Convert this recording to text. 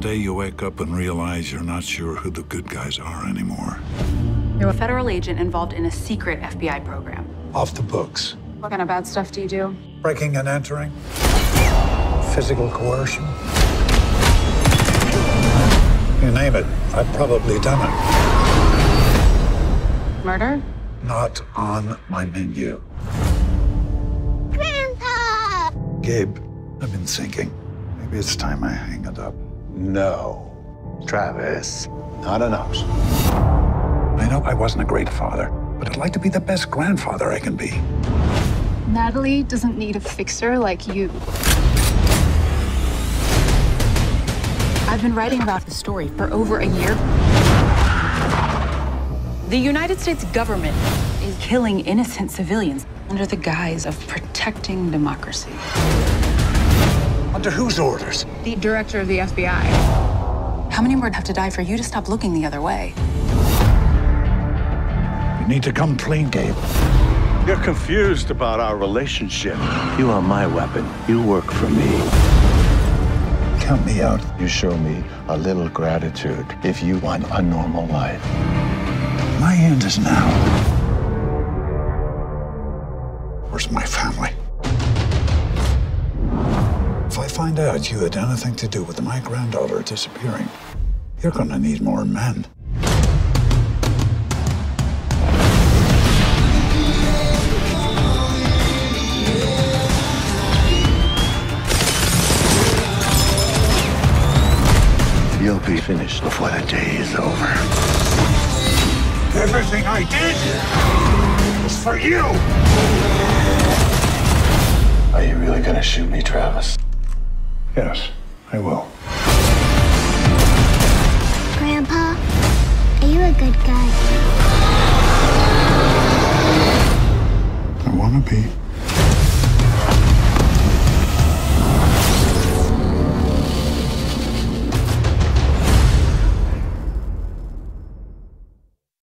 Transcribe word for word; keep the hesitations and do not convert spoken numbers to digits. Someday you wake up and realize you're not sure who the good guys are anymore. You're a federal agent involved in a secret F B I program. Off the books. What kind of bad stuff do you do? Breaking and entering. Physical coercion. You name it, I've probably done it. Murder? Not on my menu. Grandpa! Gabe, I've been thinking. Maybe it's time I hang it up. No. Travis, not an option. I know I wasn't a great father, but I'd like to be the best grandfather I can be. Natalie doesn't need a fixer like you. I've been writing about the story for over a year. The United States government is killing innocent civilians under the guise of protecting democracy. Under whose orders? The director of the F B I. How many more have to die for you to stop looking the other way? You need to come clean, Gabe. You're confused about our relationship. You are my weapon. You work for me. Count me out. You show me a little gratitude if you want a normal life. My end is now. Where's my family? If I find out you had anything to do with my granddaughter disappearing, you're gonna need more men. You'll be finished before the day is over. Everything I did was for you! Are you really gonna shoot me, Travis? Yes, I will. Grandpa, are you a good guy? I wanna be.